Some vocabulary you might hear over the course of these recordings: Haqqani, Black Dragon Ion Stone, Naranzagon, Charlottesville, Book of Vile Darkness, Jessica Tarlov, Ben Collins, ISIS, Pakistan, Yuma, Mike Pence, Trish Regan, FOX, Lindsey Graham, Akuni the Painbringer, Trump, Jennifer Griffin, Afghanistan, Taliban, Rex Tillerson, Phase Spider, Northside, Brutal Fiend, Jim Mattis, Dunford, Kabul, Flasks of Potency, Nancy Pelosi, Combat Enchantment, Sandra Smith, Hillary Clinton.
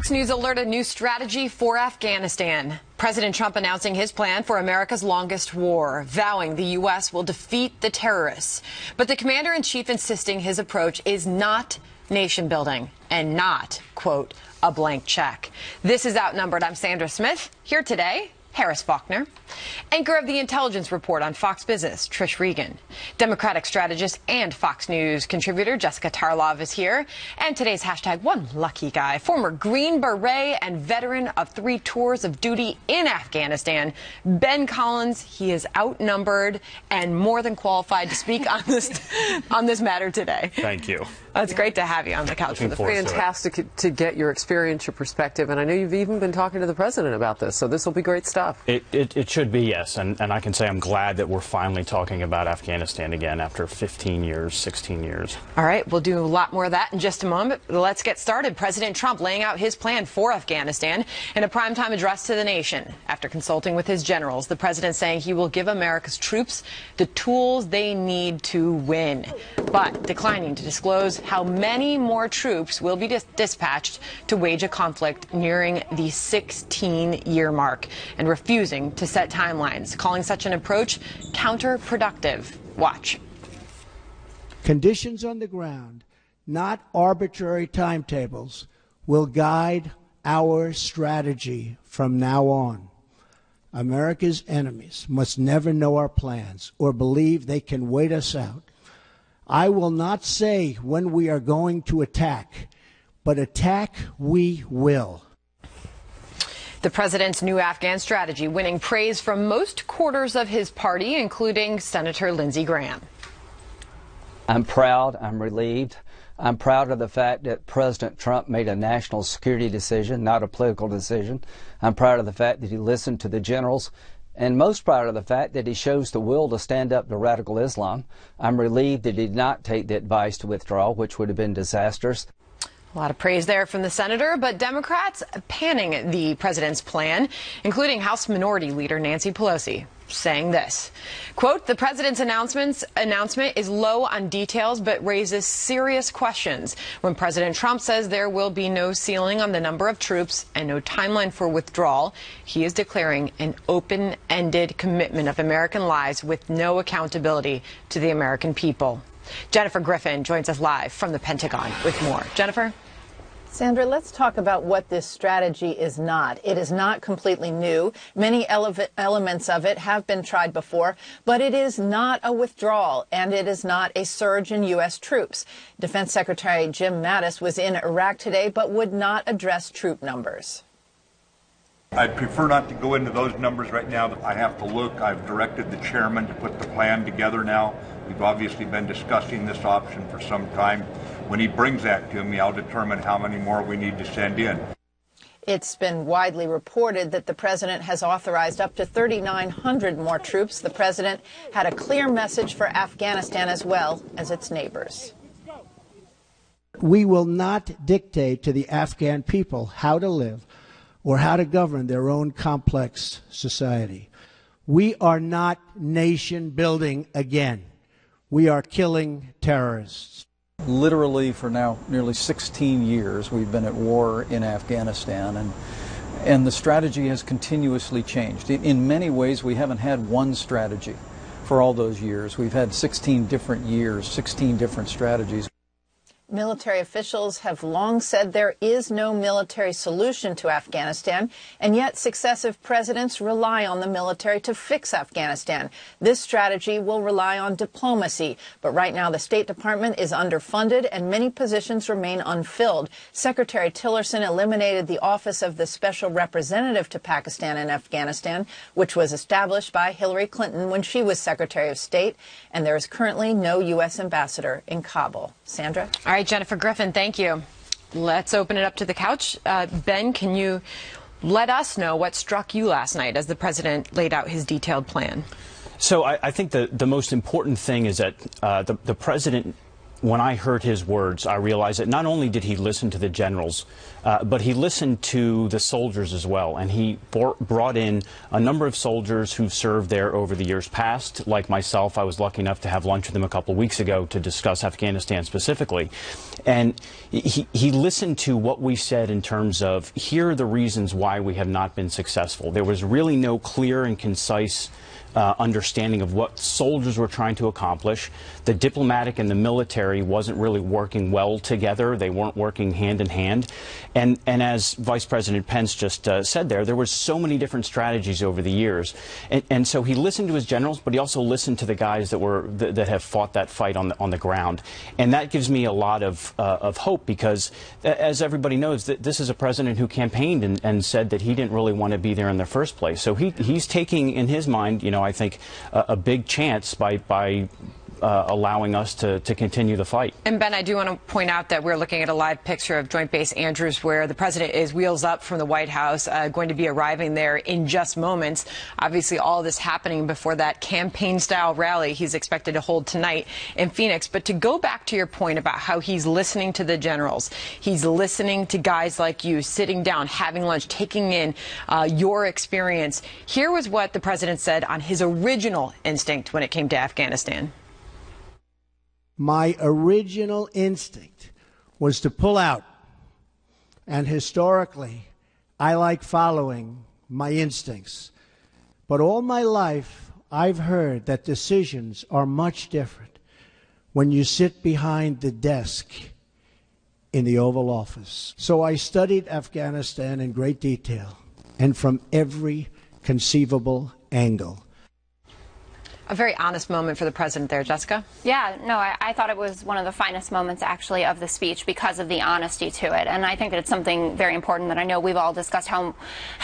Fox News alerted a new strategy for Afghanistan. President Trump announcing his plan for America's longest war, vowing the U.S. will defeat the terrorists. But the commander-in-chief insisting his approach is not nation building and not, quote, a blank check. This is Outnumbered. I'm Sandra Smith. Here today, Harris Faulkner. Anchor of the Intelligence Report on Fox Business, Trish Regan. Democratic strategist and Fox News contributor Jessica Tarlov is here. And today's hashtag One Lucky Guy, former Green Beret and veteran of 3 tours of duty in Afghanistan, Ben Collins. He is outnumbered and more than qualified to speak on this matter today. Thank you. It's great to have you on the couch for the fantastic to get your experience, your perspective, and I know you've even been talking to the president about this, so this will be great stuff. It should be, yes, and I can say I'm glad that we're finally talking about Afghanistan again after 15 years, 16 years. All right, we'll do a lot more of that in just a moment. Let's get started. President Trump laying out his plan for Afghanistan in a primetime address to the nation. After consulting with his generals, the president saying he will give America's troops the tools they need to win, but declining to disclose how many more troops will be dispatched to wage a conflict nearing the 16-year mark, and refusing to set timelines, calling such an approach counterproductive. Watch. Conditions on the ground, not arbitrary timetables, will guide our strategy from now on. America's enemies must never know our plans or believe they can wait us out. I will not say when we are going to attack, but attack we will. The president's new Afghan strategy winning praise from most quarters of his party, including Senator Lindsey Graham. I'm proud. I'm relieved. I'm proud of the fact that President Trump made a national security decision, not a political decision. I'm proud of the fact that he listened to the generals. And most proud of the fact that he shows the will to stand up to radical Islam. I'm relieved that he did not take the advice to withdraw, which would have been disastrous. A lot of praise there from the senator, but Democrats panning the president's plan, including House Minority Leader Nancy Pelosi, saying this, quote, the president's announcement is low on details but raises serious questions when President Trump says there will be no ceiling on the number of troops and no timeline for withdrawal. He is declaring an open-ended commitment of American lives with no accountability to the American people. Jennifer Griffin joins us live from the Pentagon with more. Jennifer? Sandra, let's talk about what this strategy is not. It is not completely new. Many elements of it have been tried before, but it is not a withdrawal, and it is not a surge in U.S. troops. Defense Secretary Jim Mattis was in Iraq today, but would not address troop numbers. I'd prefer not to go into those numbers right now. I have to look. I've directed the chairman to put the plan together now. We've obviously been discussing this option for some time. When he brings that to me, I'll determine how many more we need to send in. It's been widely reported that the president has authorized up to 3,900 more troops. The president had a clear message for Afghanistan as well as its neighbors. We will not dictate to the Afghan people how to live or how to govern their own complex society. We are not nation building again. We are killing terrorists. Literally for now nearly 16 years we've been at war in Afghanistan, and the strategy has continuously changed. In many ways we haven't had one strategy for all those years. We've had 16 different years, 16 different strategies. Military officials have long said there is no military solution to Afghanistan, and yet successive presidents rely on the military to fix Afghanistan. This strategy will rely on diplomacy, but right now the State Department is underfunded and many positions remain unfilled. Secretary Tillerson eliminated the office of the Special Representative to Pakistan and Afghanistan, which was established by Hillary Clinton when she was Secretary of State, and there is currently no U.S. ambassador in Kabul. Sandra? All right. Jennifer Griffin, thank you. Let's open it up to the couch. Ben, can you let us know what struck you last night as the president laid out his detailed plan? So I think the most important thing is that the president when I heard his words, I realized that not only did he listen to the generals, but he listened to the soldiers as well. And he brought in a number of soldiers who've served there over the years past. Like myself, I was lucky enough to have lunch with him a couple of weeks ago to discuss Afghanistan specifically. And he listened to what we said in terms of, here are the reasons why we have not been successful. There was really no clear and concise understanding of what soldiers were trying to accomplish. The diplomatic and the military wasn't really working well together. They weren't working hand in hand. And as Vice President Pence just said, there were so many different strategies over the years. And so he listened to his generals, but he also listened to the guys that were that have fought that fight on the ground. And that gives me a lot of hope, because as everybody knows, this is a president who campaigned and said that he didn't really want to be there in the first place. So he's taking, in his mind, you know, I think a big chance by allowing us to continue the fight. And Ben, I do want to point out that we're looking at a live picture of Joint Base Andrews, where the president is wheels up from the White House, going to be arriving there in just moments. Obviously, all this happening before that campaign-style rally he's expected to hold tonight in Phoenix. But to go back to your point about how he's listening to the generals, he's listening to guys like you, sitting down, having lunch, taking in your experience. Here was what the president said on his original instinct when it came to Afghanistan. My original instinct was to pull out, and historically, I like following my instincts. But all my life, I've heard that decisions are much different when you sit behind the desk in the Oval Office. So I studied Afghanistan in great detail and from every conceivable angle. A very honest moment for the president there, Jessica. Yeah, no, I thought it was one of the finest moments, actually, of the speech because of the honesty to it. And I think that it's something very important that I know we've all discussed, how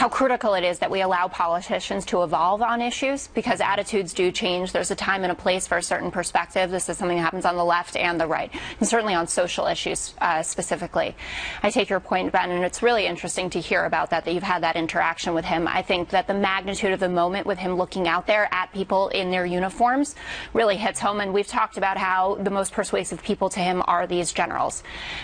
critical it is that we allow politicians to evolve on issues, because attitudes do change. There's a time and a place for a certain perspective. This is something that happens on the left and the right, and certainly on social issues specifically. I take your point, Ben, and it's really interesting to hear about that you've had that interaction with him. I think that the magnitude of the moment with him looking out there at people in their uniforms really hits home, and we've talked about how the most persuasive people to him are these generals.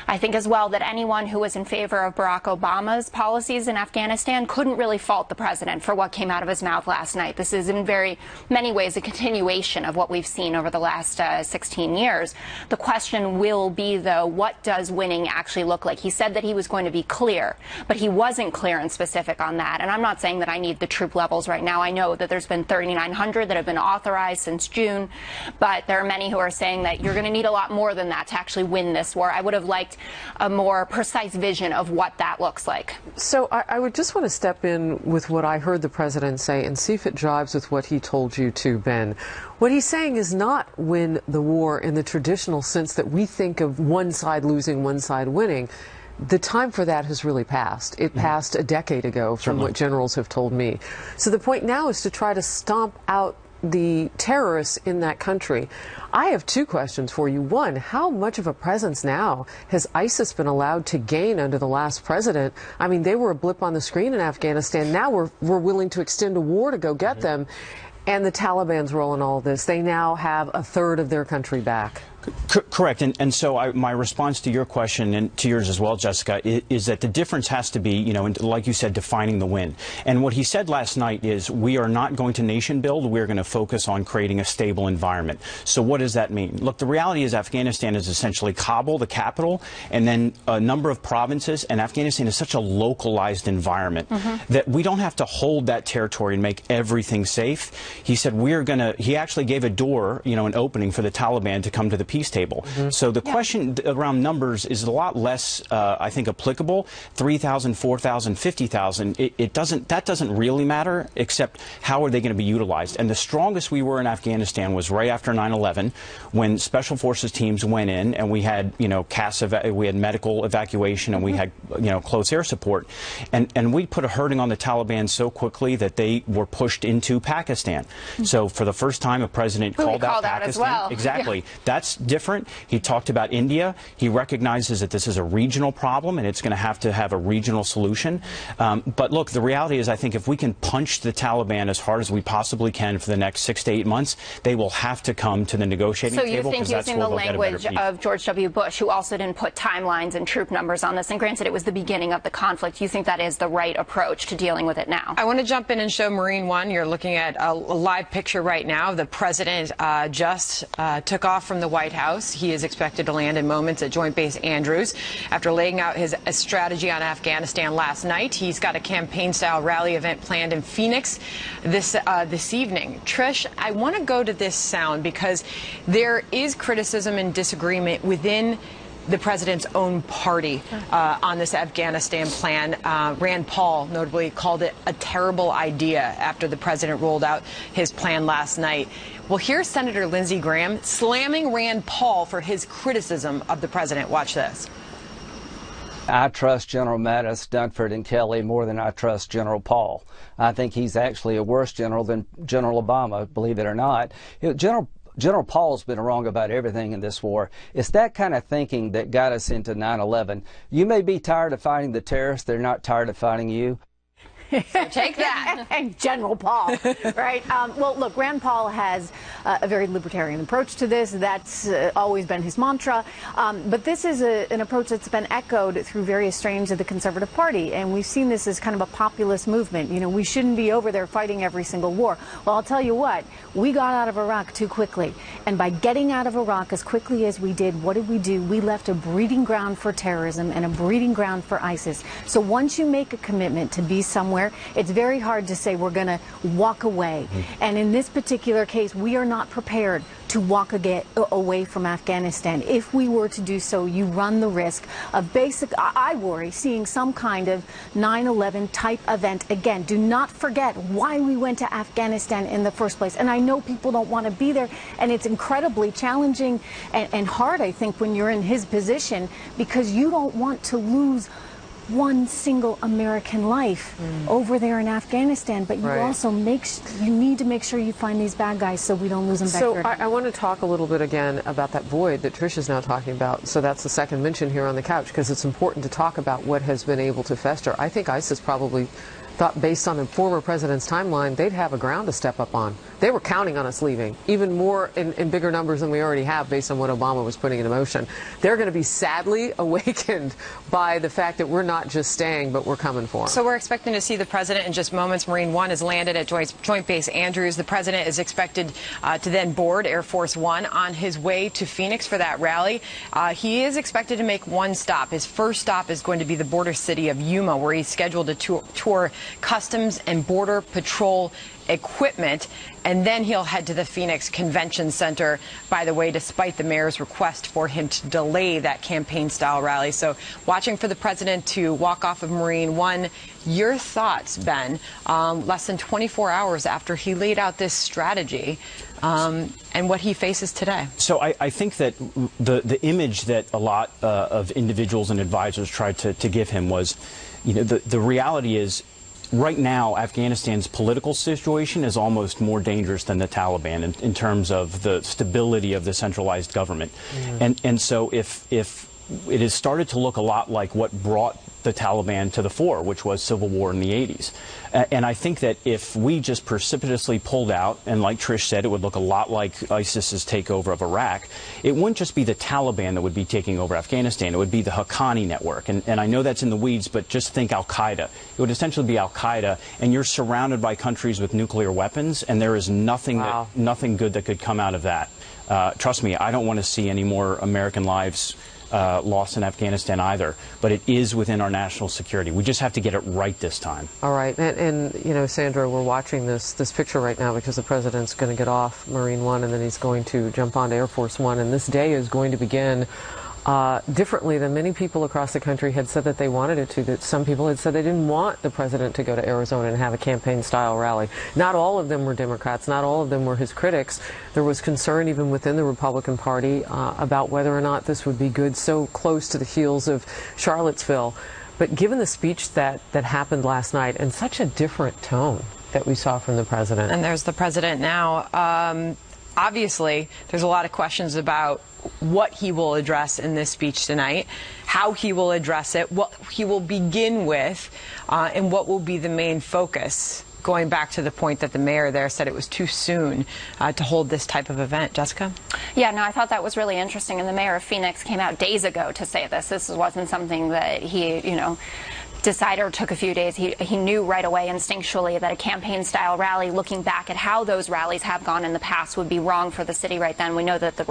I think as well that anyone who was in favor of Barack Obama's policies in Afghanistan couldn't really fault the president for what came out of his mouth last night. This is in very many ways a continuation of what we've seen over the last 16 years. The question will be, though, what does winning actually look like? He said that he was going to be clear, but he wasn't clear and specific on that. And I'm not saying that I need the troop levels right now. I know that there's been 3,900 that have been authorized since June, but there are many who are saying that you're going to need a lot more than that to actually win this war. I would have liked a more precise vision of what that looks like. So I would just want to step in with what I heard the president say and see if it jives with what he told you too, Ben. What he's saying is not win the war in the traditional sense that we think of one side losing, one side winning. The time for that has really passed. It passed a decade ago, from what generals have told me. So the point now is to try to stomp out the terrorists in that country. I have two questions for you. One, how much of a presence now has ISIS been allowed to gain under the last president? I mean, they were a blip on the screen in Afghanistan. Now we're willing to extend a war to go get them. And the Taliban's role in all this. They now have a third of their country back. Correct. And so my response to your question, and to yours as well, Jessica, is that the difference has to be, you know, like you said, defining the win. And what he said last night is, we are not going to nation build. We're going to focus on creating a stable environment. So what does that mean? Look, the reality is Afghanistan is essentially Kabul, the capital, and then a number of provinces. And Afghanistan is such a localized environment that we don't have to hold that territory and make everything safe. He said, we're going to, he actually gave a door, you know, an opening for the Taliban to come to the peace table. So the question around numbers is a lot less, I think, applicable. 3,000, 4,000, 50,000. That doesn't really matter, except how are they going to be utilized. And the strongest we were in Afghanistan was right after 9/11, when special forces teams went in, and we had, you know, we had medical evacuation, and we had, you know, close air support, and we put a hurting on the Taliban so quickly that they were pushed into Pakistan. So for the first time, a president called out Pakistan. As well. Exactly. Yeah. That's different. He talked about India. He recognizes that this is a regional problem and it's going to have a regional solution. But look, the reality is, I think if we can punch the Taliban as hard as we possibly can for the next 6 to 8 months, they will have to come to the negotiating table. So you think using the language of George W. Bush, who also didn't put timelines and troop numbers on this, and granted it was the beginning of the conflict, you think that is the right approach to dealing with it now? I want to jump in and show Marine One. You're looking at a live picture right now of the president just took off from the White House. He is expected to land in moments at Joint Base Andrews. After laying out his strategy on Afghanistan last night, he's got a campaign-style rally event planned in Phoenix this evening. Trish, I want to go to this sound because there is criticism and disagreement within the president's own party on this Afghanistan plan. Rand Paul notably called it a terrible idea after the president rolled out his plan last night. Well, here's Senator Lindsey Graham slamming Rand Paul for his criticism of the president. Watch this. I trust General Mattis, Dunford, and Kelly more than I trust General Paul. I think he's actually a worse general than General Obama, believe it or not. General Paul's been wrong about everything in this war. It's that kind of thinking that got us into 9/11. You may be tired of fighting the terrorists. They're not tired of fighting you. So take that. And General Paul, right? Well, look, Rand Paul has a very libertarian approach to this. That's always been his mantra. But this is an approach that's been echoed through various strains of the Conservative Party. And we've seen this as kind of a populist movement. You know, we shouldn't be over there fighting every single war. Well, I'll tell you what, we got out of Iraq too quickly. And by getting out of Iraq as quickly as we did, what did we do? We left a breeding ground for terrorism and a breeding ground for ISIS. So once you make a commitment to be somewhere, it's very hard to say we're going to walk away. And in this particular case, we are not prepared to walk away from Afghanistan. If we were to do so, you run the risk of I worry, seeing some kind of 9/11 type event again. Do not forget why we went to Afghanistan in the first place. And I know people don't want to be there, and it's incredibly challenging and hard, I think, when you're in his position, because you don't want to lose one single American life over there in Afghanistan, but you also you need to make sure you find these bad guys so we don't lose them back here. So I want to talk a little bit again about that void that Trish is now talking about. So that's the second mention here on the couch, because it's important to talk about what has been able to fester. I think ISIS probably thought, based on the former president's timeline, they'd have a ground to step up on. They were counting on us leaving, even more in bigger numbers than we already have, based on what Obama was putting into motion. They're going to be sadly awakened by the fact that we're not just staying, but we're coming for them. So we're expecting to see the president in just moments. Marine One has landed at Joint Base Andrews. The president is expected to then board Air Force One on his way to Phoenix for that rally. He is expected to make one stop. His first stop is going to be the border city of Yuma, where he's scheduled to tour Customs and Border Patrol equipment, and then he'll head to the Phoenix Convention Center, by the way, despite the mayor's request for him to delay that campaign-style rally. So watching for the president to walk off of Marine One. Your thoughts, Ben, less than 24 hours after he laid out this strategy and what he faces today? So I think that the image that a lot of individuals and advisors tried to give him was, you know, the reality is, right now, Afghanistan's political situation is almost more dangerous than the Taliban in terms of the stability of the centralized government. And so if it has started to look a lot like what brought the Taliban to the fore, which was civil war in the 80s. And I think that if we just precipitously pulled out, and like Trish said, it would look a lot like ISIS's takeover of Iraq, it wouldn't just be the Taliban that would be taking over Afghanistan, it would be the Haqqani network. And I know that's in the weeds, but just think Al-Qaeda. It would essentially be Al-Qaeda, and you're surrounded by countries with nuclear weapons, and there is nothing, nothing good that could come out of that. Trust me, I don't want to see any more American lives lost in Afghanistan either, but it is within our national security. We just have to get it right this time. All right, and you know, Sandra, we're watching this picture right now because the president's going to get off Marine One and then he's going to jump onto Air Force One, and this day is going to begin differently than many people across the country had said that they wanted it to. That some people had said they didn't want the president to go to Arizona and have a campaign-style rally. Not all of them were Democrats. Not all of them were his critics. There was concern even within the Republican Party about whether or not this would be good so close to the heels of Charlottesville. But given the speech that happened last night and such a different tone that we saw from the president. And there's the president now. Obviously, there's a lot of questions about what he will address in this speech tonight, how he will address it, what he will begin with, and what will be the main focus. Going back to the point that the mayor there said it was too soon to hold this type of event. Jessica? Yeah, no, I thought that was really interesting. And the mayor of Phoenix came out days ago to say this. This wasn't something that he, you know, decided or took a few days. He knew right away instinctually that a campaign-style rally, looking back at how those rallies have gone in the past, would be wrong for the city right then. We know that the